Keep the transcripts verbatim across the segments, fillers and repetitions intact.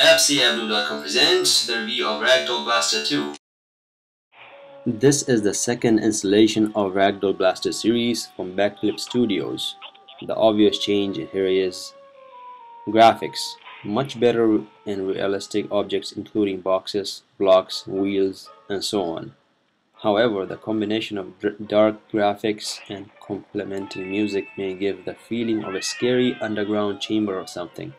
AppSeeAppDo dot com presents the review of Ragdoll Blaster two. This is the second installation of Ragdoll Blaster series from Backflip Studios. The obvious change here is graphics. Much better and realistic objects including boxes, blocks, wheels, and so on. However, the combination of dark graphics and complementing music may give the feeling of a scary underground chamber or something.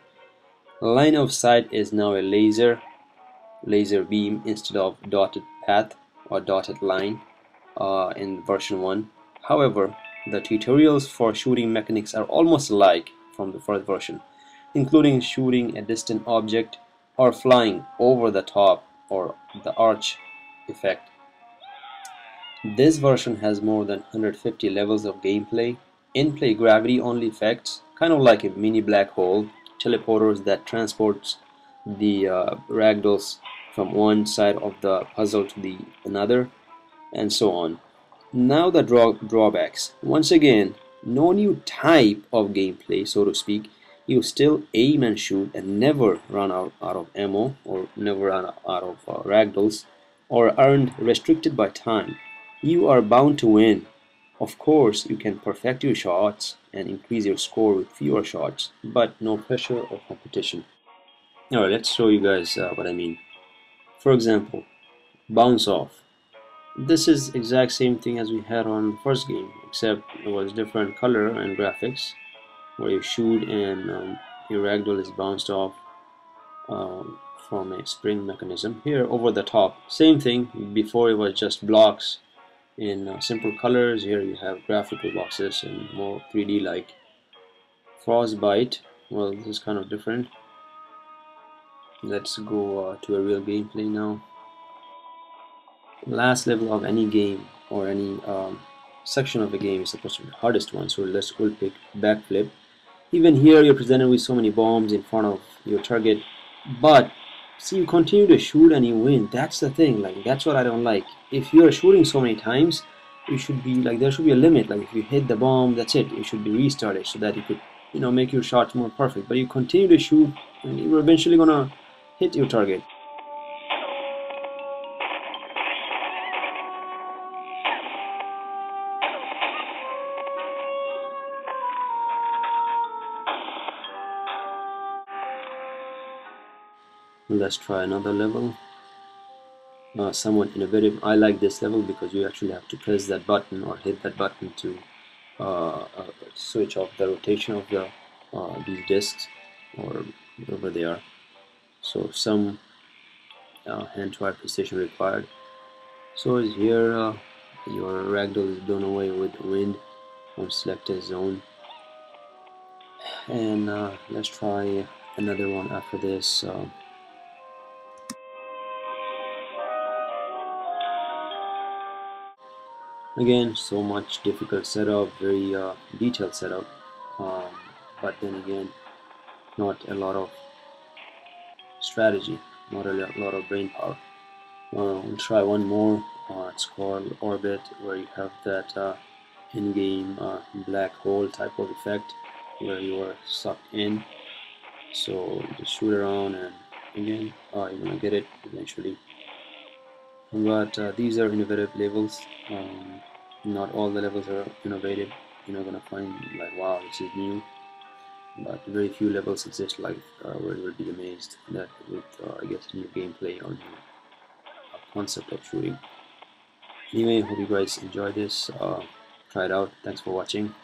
Line of sight is now a laser, laser beam instead of dotted path or dotted line uh, in version one. However, the tutorials for shooting mechanics are almost alike from the first version, including shooting a distant object or flying over the top or the arch effect. This version has more than one hundred fifty levels of gameplay, in-play gravity only effects, kind of like a mini black hole, teleporters that transports the uh, ragdolls from one side of the puzzle to the another, and so on. Now the draw drawbacks. Once again, no new type of gameplay, so to speak. You still aim and shoot and never run out, out of ammo or never run out of uh, ragdolls, or aren't restricted by time. You are bound to win. Of course, you can perfect your shots and increase your score with fewer shots, but no pressure or competition. Alright, let's show you guys uh, what I mean. For example, bounce off. This is exact same thing as we had on the first game, except it was different color and graphics, where you shoot and um, your ragdoll is bounced off um, from a spring mechanism. Here, over the top, same thing. Before it was just blocks in uh, simple colors. Here you have graphical boxes and more three D like. Frostbite, well, this is kind of different. Let's go uh, to a real gameplay now. Last level of any game or any um, section of a game is supposed to be the hardest one, so let's we'll pick backflip. Even here you're presented with so many bombs in front of your target, but see, you continue to shoot and you win. That's the thing, like, that's what I don't like. If you're shooting so many times, you should be like, there should be a limit. Like, if you hit the bomb, that's it, it should be restarted so that you could, you know, make your shots more perfect. But you continue to shoot and you're eventually gonna hit your target. Let's try another level, uh, somewhat innovative. I like this level because you actually have to press that button or hit that button to uh, uh, switch off the rotation of the uh, these discs or whatever they are. So some uh, hand-to-eye precision required. So is here uh, your ragdoll is blown away with the wind from selected zone. And uh, let's try another one after this. Uh, Again, so much difficult setup, very uh, detailed setup, um, but then again, not a lot of strategy, not a lot of brain power. Uh, we'll try one more. Uh, it's called Orbit, where you have that uh, in-game uh, black hole type of effect where you are sucked in. So just shoot around, and again, uh, you're gonna get it eventually. But uh, these are innovative levels. Um, not all the levels are innovative. You're not gonna find like, wow, this is new. But very few levels exist like uh, where you will be amazed that with uh, I guess new gameplay or new uh, concept of shooting. Anyway, hope you guys enjoy this. Uh, try it out. Thanks for watching.